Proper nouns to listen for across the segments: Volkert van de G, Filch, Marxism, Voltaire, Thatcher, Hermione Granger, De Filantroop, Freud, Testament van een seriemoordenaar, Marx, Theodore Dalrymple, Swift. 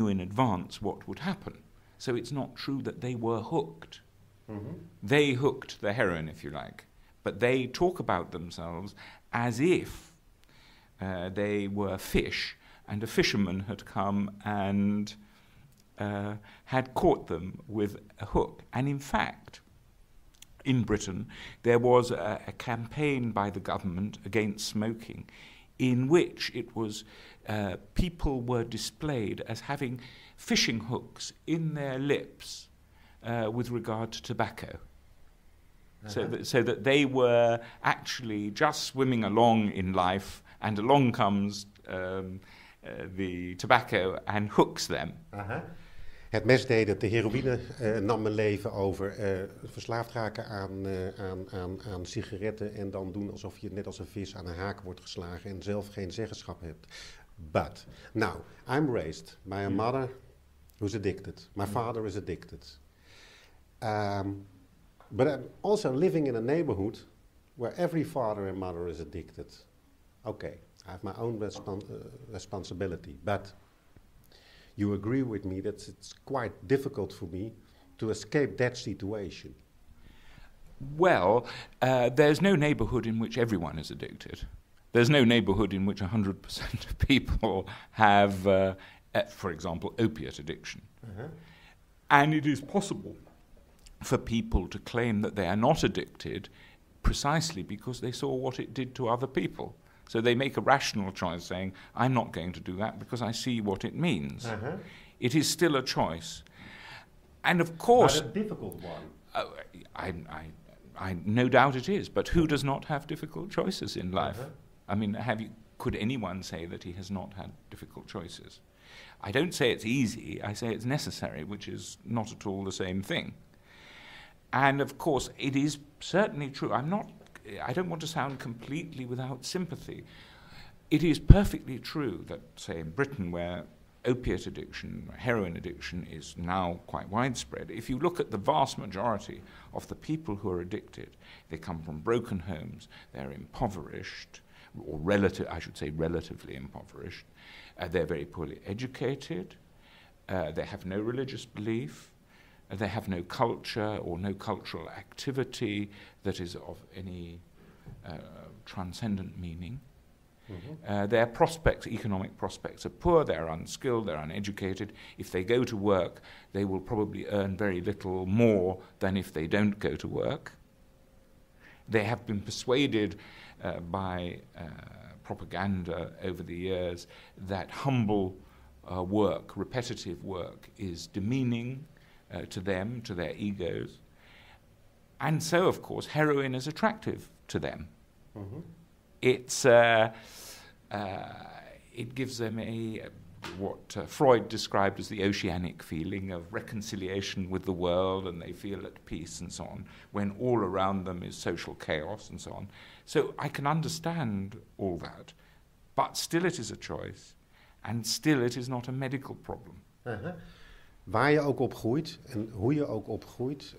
knew in advance what would happen. So it's not true that they were hooked. Mm-hmm. They hooked the heroin, if you like, but they talk about themselves as if they were fish and a fisherman had come and had caught them with a hook. And in fact, in Britain, there was a campaign by the government against smoking in which it was people were displayed as having fishing hooks in their lips with regard to tobacco. Uh-huh. So that they were actually just swimming along in life, and along comes the tobacco and hooks them. Uh-huh. Het mes deed het, de heroïne nam mijn leven over. Verslaafd raken aan sigaretten en dan doen alsof je net als een vis aan een haak wordt geslagen en zelf geen zeggenschap hebt. But, now, I'm raised by a mother who's addicted. My father is addicted. But I'm also living in a neighborhood where every father and mother is addicted. Okay, I have my own responsibility, but you agree with me that it's quite difficult for me to escape that situation. Well, there's no neighborhood in which everyone is addicted. There's no neighborhood in which 100% of people have, for example, opiate addiction. Uh-huh. And it is possible for people to claim that they are not addicted precisely because they saw what it did to other people. So they make a rational choice saying, I'm not going to do that because I see what it means. Uh-huh. It is still a choice. And of course... But a difficult one. I no doubt it is, but who does not have difficult choices in life? Uh-huh. I mean, could anyone say that he has not had difficult choices? I don't say it's easy, I say it's necessary, which is not at all the same thing. And of course, it is certainly true. I don't want to sound completely without sympathy. It is perfectly true that, say, in Britain, where opiate addiction, heroin addiction is now quite widespread, if you look at the vast majority of the people who are addicted, they come from broken homes, they're impoverished, or relatively impoverished, they're very poorly educated, they have no religious belief, they have no culture or no cultural activity that is of any transcendent meaning. Mm-hmm. Their prospects, economic prospects, are poor, they're unskilled, they're uneducated. If they go to work, they will probably earn very little more than if they don't go to work. They have been persuaded by propaganda over the years that humble work, repetitive work, is demeaning to them, to their egos. And so, of course, heroin is attractive to them. Mm-hmm. It gives them what Freud described as the oceanic feeling of reconciliation with the world, and they feel at peace and so on, when all around them is social chaos and so on. So I can understand all that, but still it is a choice, and still it is not a medical problem. Uh-huh. Waar je ook op groeit en hoe je ook opgroeit,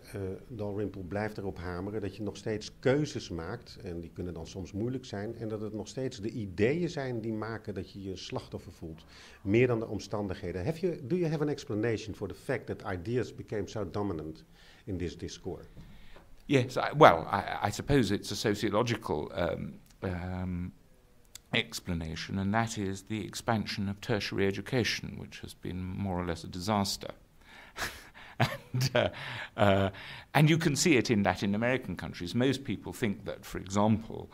Dalrymple blijft erop hameren dat je nog steeds keuzes maakt, en die kunnen dan soms moeilijk zijn, en dat het nog steeds de ideeën zijn die maken dat je je slachtoffer voelt, meer dan de omstandigheden. Do you have an explanation for the fact that ideas became so dominant in this discourse? Yes, I suppose it's a sociological explanation, and that is the expansion of tertiary education, which has been more or less a disaster. and you can see it in Latin American countries. Most people think that, for example,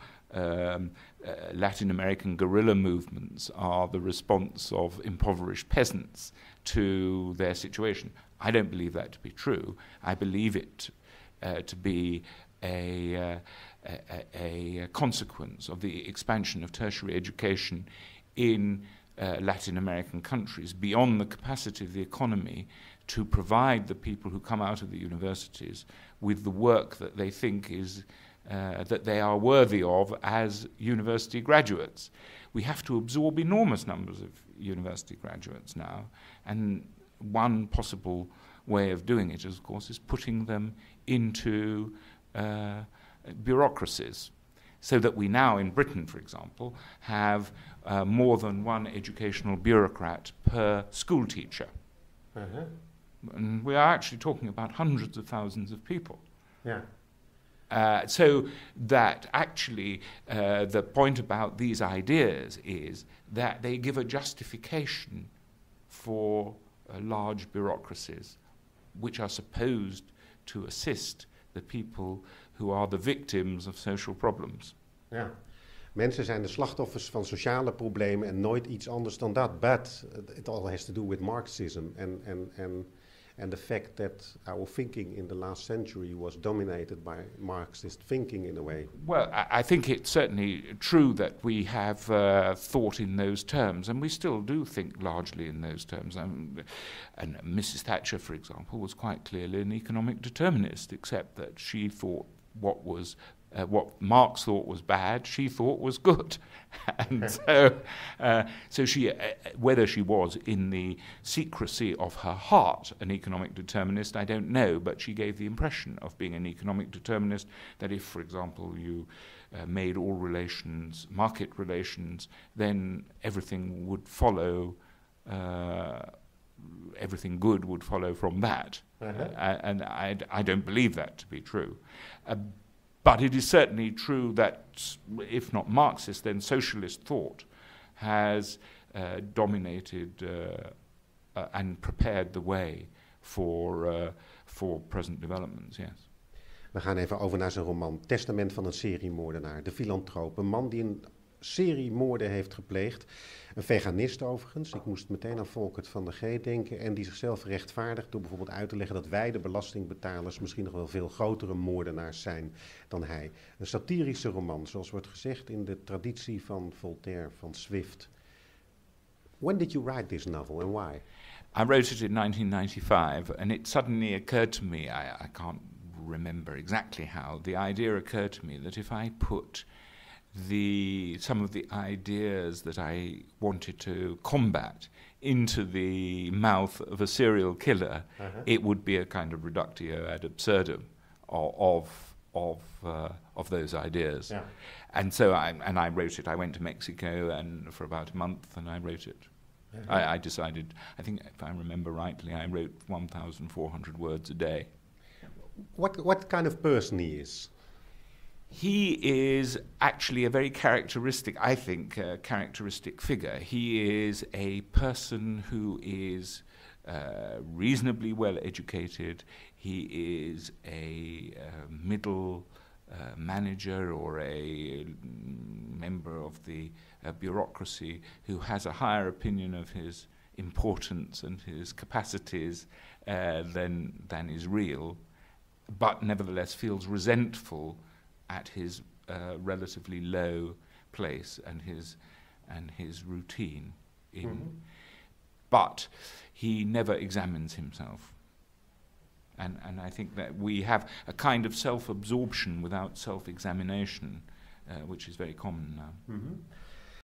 Latin American guerrilla movements are the response of impoverished peasants to their situation. I don't believe that to be true. I believe it to be a consequence of the expansion of tertiary education in Latin American countries beyond the capacity of the economy to provide the people who come out of the universities with the work that they think is that they are worthy of as university graduates. We have to absorb enormous numbers of university graduates now, and one possible way of doing it, of course, is putting them into bureaucracies so that we now in Britain, for example, have more than one educational bureaucrat per school teacher. Uh-huh. And we are actually talking about hundreds of thousands of people. Yeah. So that actually the point about these ideas is that they give a justification for large bureaucracies which are supposed to assist the people who are the victims of social problems. Ja. Mensen zijn de slachtoffers van sociale problemen en nooit iets anders dan dat. But it all has to do with Marxism and the fact that our thinking in the last century was dominated by Marxist thinking in a way. Well, I think it's certainly true that we have thought in those terms, and we still do think largely in those terms. And Mrs. Thatcher, for example, was quite clearly an economic determinist, except that she thought what Marx thought was bad, she thought was good. And so she, whether she was in the secrecy of her heart an economic determinist, I don't know, but she gave the impression of being an economic determinist, that if, for example, you made all relations, market relations, then everything would follow, everything good would follow from that. Uh-huh. And I don't believe that to be true. But it is certainly true that, if not Marxist, then socialist thought has dominated and prepared the way for present developments, yes. We gaan even over naar zijn roman Testament van een seriemoordenaar, De Filantroop. Een man die een serie moorden heeft gepleegd. Een veganist overigens. Ik moest meteen aan Volkert van de G denken. En die zichzelf rechtvaardigt door bijvoorbeeld uit te leggen dat wij, de belastingbetalers, misschien nog wel veel grotere moordenaars zijn dan hij. Een satirische roman, zoals wordt gezegd in de traditie van Voltaire, van Swift. When did you write this novel and why? I wrote it in 1995 and it suddenly occurred to me, I can't remember exactly how, the idea occurred to me that if I put some of the ideas that I wanted to combat into the mouth of a serial killer, it would be a kind of reductio ad absurdum of those ideas. Yeah. And so I wrote it. I went to Mexico and for about a month, and I wrote it. Mm-hmm. I decided. I think, if I remember rightly, I wrote 1,400 words a day. What kind of person he is? He is actually a very characteristic, I think, characteristic figure. He is a person who is reasonably well educated. He is a middle manager or a member of the bureaucracy who has a higher opinion of his importance and his capacities than is real, but nevertheless feels resentful at his relatively low place and his routine, but he never examines himself, and I think that we have a kind of self-absorption without self-examination, which is very common now. Mm-hmm.